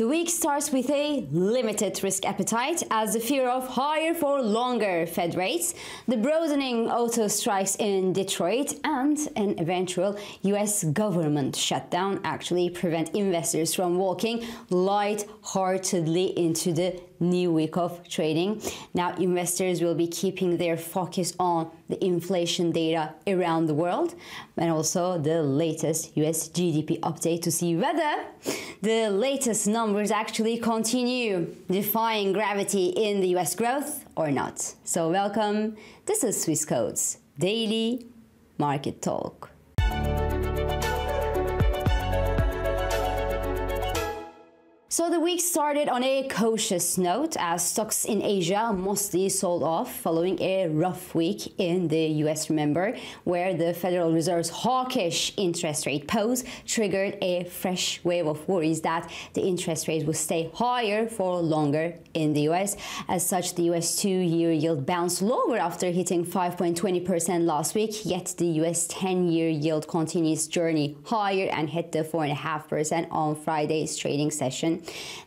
The week starts with a limited risk appetite as the fear of higher for longer Fed rates, the broadening auto strikes in Detroit, and an eventual US government shutdown actually prevent investors from walking light-heartedly into the new week of trading. Now, investors will be keeping their focus on the inflation data around the world and also the latest US GDP update to see whether the latest numbers actually continue defying gravity in the US growth or not. So welcome, this is Swissquote's Daily Market Talk. So the week started on a cautious note as stocks in Asia mostly sold off following a rough week in the US, remember, where the Federal Reserve's hawkish interest rate pause triggered a fresh wave of worries that the interest rate would stay higher for longer in the US. As such, the US two-year yield bounced lower after hitting 5.20% last week, yet the US 10-year yield continues journey higher and hit the 4.5% on Friday's trading session.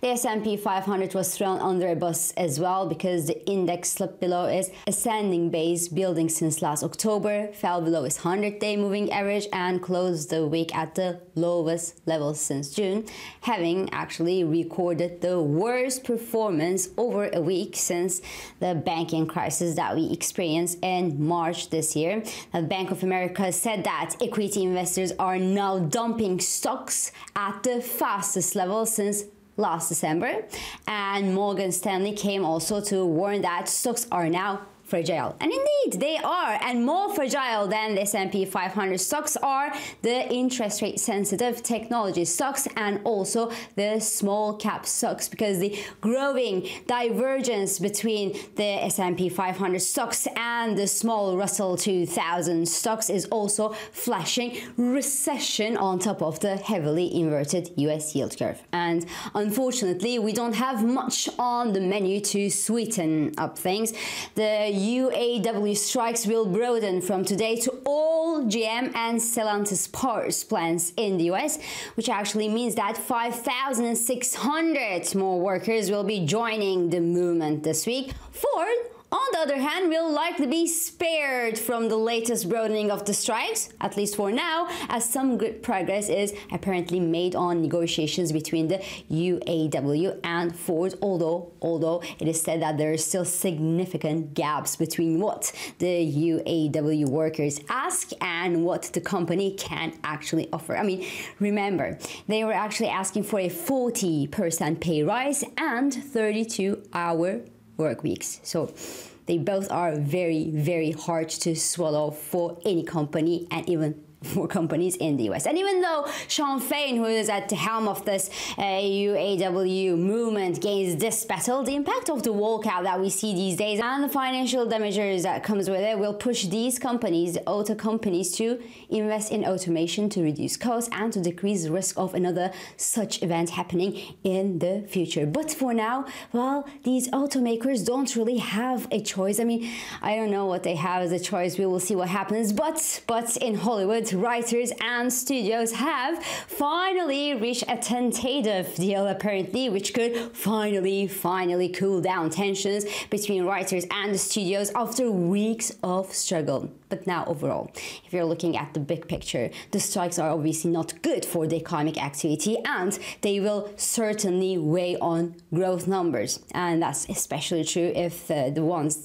The S&P 500 was thrown under a bus as well because the index slipped below its ascending base building since last October, fell below its 100-day moving average and closed the week at the lowest level since June, having actually recorded the worst performance over a week since the banking crisis that we experienced in March this year. The Bank of America said that equity investors are now dumping stocks at the fastest level since last December, and Morgan Stanley came also to warn that stocks are now fragile. And indeed, they are, and more fragile than the S&P 500 stocks are the interest rate sensitive technology stocks and also the small cap stocks, because the growing divergence between the S&P 500 stocks and the small Russell 2000 stocks is also flashing recession on top of the heavily inverted US yield curve. And unfortunately, we don't have much on the menu to sweeten up things. The UAW strikes will broaden from today to all GM and Stellantis parts plants in the US, which actually means that 5,600 more workers will be joining the movement this week. Ford, on the other hand, will likely be spared from the latest broadening of the strikes, at least for now, as some good progress is apparently made on negotiations between the UAW and Ford, although it is said that there are still significant gaps between what the UAW workers ask and what the company can actually offer. I mean, remember, they were actually asking for a 40% pay rise and 32-hour work weeks. So they both are very, very hard to swallow for any company and even for companies in the US. And even though Sean Fain, who is at the helm of this UAW movement, gains this battle, the impact of the walkout that we see these days and the financial damages that comes with it will push these companies, the auto companies, to invest in automation to reduce costs and to decrease the risk of another such event happening in the future. But for now, well, these automakers don't really have a choice. I mean, I don't know what they have as a choice. We will see what happens. But in Hollywood, writers and studios have finally reached a tentative deal, apparently, which could finally cool down tensions between writers and the studios after weeks of struggle. But now overall, if you're looking at the big picture, the strikes are obviously not good for the economic activity and they will certainly weigh on growth numbers. And that's especially true if the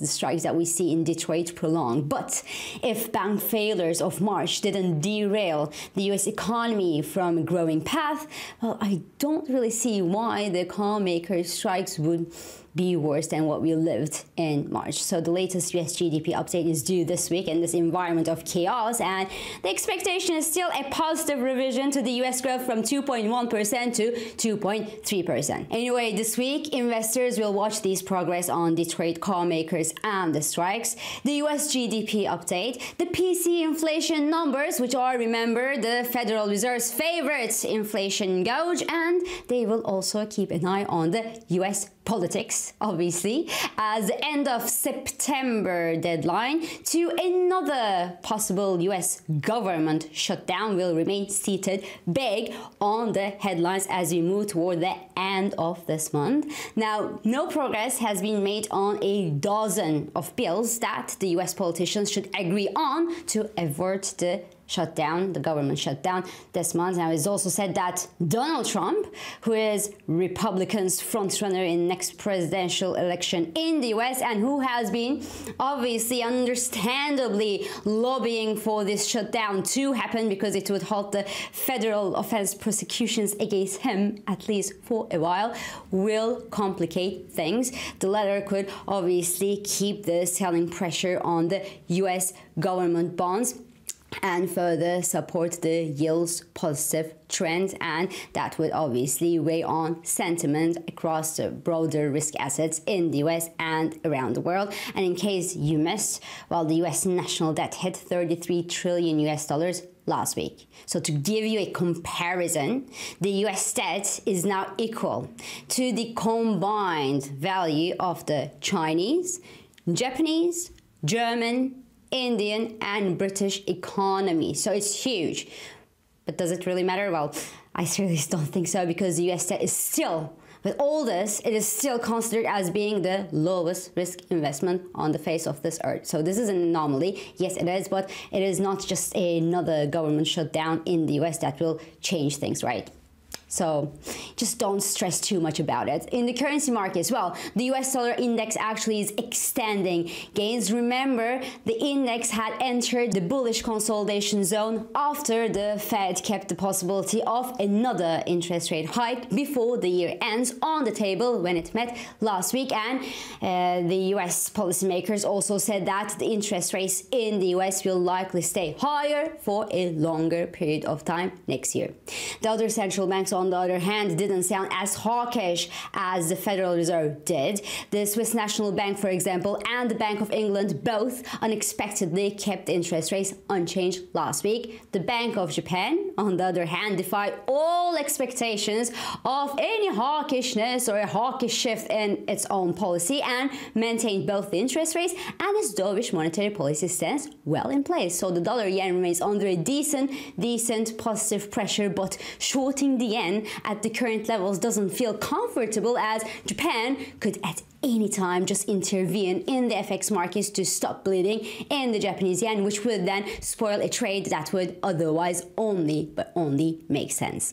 strikes that we see in Detroit prolong. But if bank failures of March didn't derail the US economy from a growing path, well, I don't really see why the car maker strikes would be worse than what we lived in March. So the latest US GDP update is due this week in this environment of chaos, and the expectation is still a positive revision to the US growth from 2.1% to 2.3%. Anyway, this week, investors will watch these progress on Detroit car makers and the strikes, the US GDP update, the PCE inflation numbers, which are, remember, the Federal Reserve's favorite inflation gauge, and they will also keep an eye on the US politics, met, obviously, as the end of September deadline to another possible US government shutdown will remain seated big on the headlines as we move toward the end of this month. Now, no progress has been made on a dozen of bills that the US politicians should agree on to avert the shutdown, the government shutdown this month. Now, it's also said that Donald Trump, who is Republicans' frontrunner in next presidential election in the US and who has been obviously, understandably lobbying for this shutdown to happen because it would halt the federal offense prosecutions against him, at least for a while, will complicate things. The latter could obviously keep the selling pressure on the US government bonds and further support the yield's positive trend, and that would obviously weigh on sentiment across the broader risk assets in the US and around the world. And in case you missed, well, the US national debt hit $33 trillion last week. So to give you a comparison, the US debt is now equal to the combined value of the Chinese, Japanese, German, Indian and British economy. So it's huge. But does it really matter? Well, I really don't think so, because the US debt is still, with all this, it is still considered as being the lowest risk investment on the face of this earth. So this is an anomaly. Yes, it is, but it is not just another government shutdown in the US that will change things, right? So just don't stress too much about it. In the currency markets, well, the US dollar index actually is extending gains. Remember, the index had entered the bullish consolidation zone after the Fed kept the possibility of another interest rate hike before the year ends on the table when it met last week. And the US policymakers also said that the interest rates in the US will likely stay higher for a longer period of time next year. The other central banks, on the other hand, didn't sound as hawkish as the Federal Reserve did. The Swiss National Bank, for example, and the Bank of England both unexpectedly kept interest rates unchanged last week. The Bank of Japan, on the other hand, defied all expectations of any hawkishness or a hawkish shift in its own policy and maintained both the interest rates and its dovish monetary policy stance well in place. So the dollar-yen remains under a decent positive pressure, but shorting the yen at the current levels doesn't feel comfortable, as Japan could at any time just intervene in the FX markets to stop bleeding in the Japanese yen, which would then spoil a trade that would otherwise only make sense.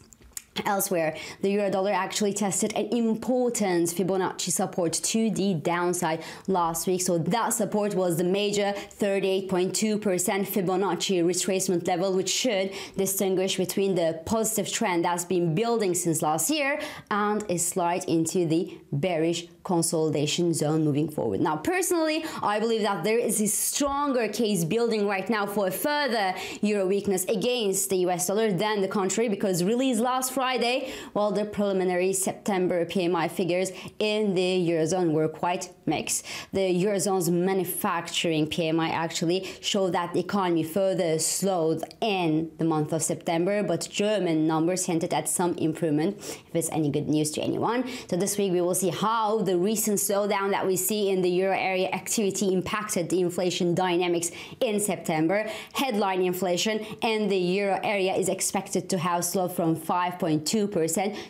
Elsewhere, the euro-dollar actually tested an important Fibonacci support to the downside last week. So that support was the major 38.2% Fibonacci retracement level, which should distinguish between the positive trend that's been building since last year and a slide into the bearish consolidation zone moving forward. Now, personally, I believe that there is a stronger case building right now for a further euro weakness against the US dollar than the contrary, because released last Friday, while the preliminary September PMI figures in the Eurozone were quite mixed. The Eurozone's manufacturing PMI actually showed that the economy further slowed in the month of September, but German numbers hinted at some improvement, if it's any good news to anyone. So this week we will see how the recent slowdown that we see in the euro area activity impacted the inflation dynamics in September. Headline inflation in the euro area is expected to have slowed from 5.2%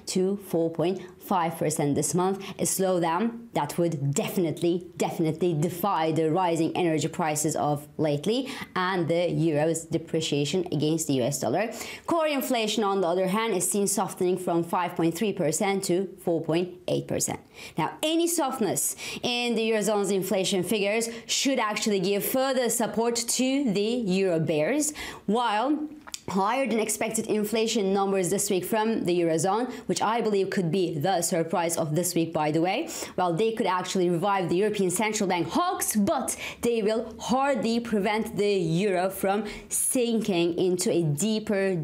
to 4.5% this month, a slowdown that would definitely defy the rising energy prices of lately and the euro's depreciation against the US dollar. Core inflation, on the other hand, is seen softening from 5.3% to 4.8%. Now, any softness in the Eurozone's inflation figures should actually give further support to the euro bears, while higher than expected inflation numbers this week from the Eurozone, which I believe could be the surprise of this week, by the way, well, they could actually revive the European Central Bank hawks, but they will hardly prevent the euro from sinking into a deeper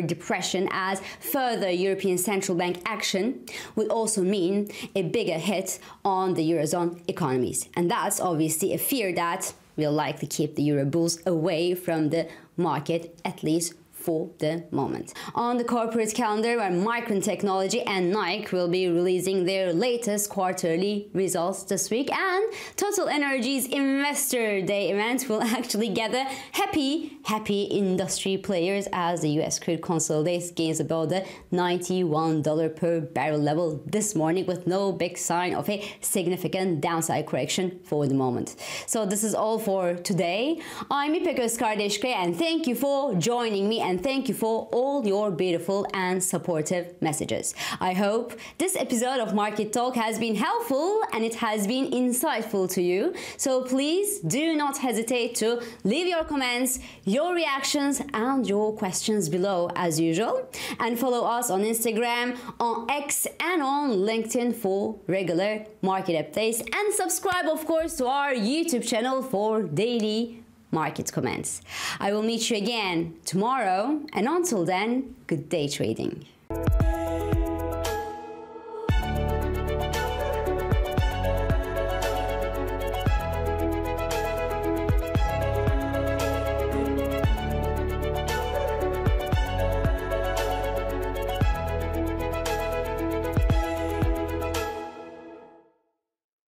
depression, as further European Central Bank action would also mean a bigger hit on the Eurozone economies. And that's obviously a fear that will likely keep the euro bulls away from the market, at least for the moment. On the corporate calendar, where Micron Technology and Nike will be releasing their latest quarterly results this week, and Total Energy's Investor Day event will actually gather happy industry players as the US crude consolidates gains above the $91 per barrel level this morning, with no big sign of a significant downside correction for the moment. So this is all for today. I'm Ipek Özkardeşkaya, and thank you for joining me, and thank you for all your beautiful and supportive messages. I hope this episode of Market Talk has been helpful and it has been insightful to you. So please do not hesitate to leave your comments, your reactions and your questions below as usual, and follow us on Instagram, on X and on LinkedIn for regular market updates, and subscribe of course to our YouTube channel for daily market comments. I will meet you again tomorrow, and until then, good day trading.